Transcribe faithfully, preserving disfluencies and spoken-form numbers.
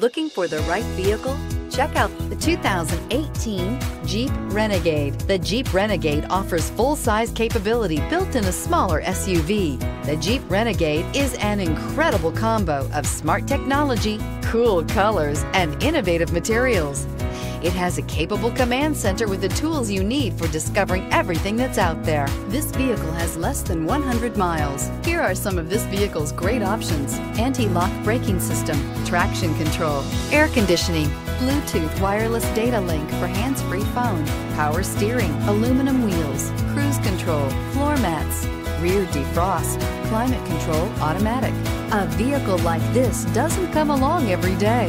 Looking for the right vehicle? Check out the two thousand eighteen Jeep Renegade. The Jeep Renegade offers full-size capability built in a smaller S U V. The Jeep Renegade is an incredible combo of smart technology, cool colors, and innovative materials. It has a capable command center with the tools you need for discovering everything that's out there. This vehicle has less than one hundred miles. Here are some of this vehicle's great options: anti-lock braking system, traction control, air conditioning, Bluetooth wireless data link for hands-free phone, power steering, aluminum wheels, cruise control, floor mats, rear defrost, climate control automatic. A vehicle like this doesn't come along every day.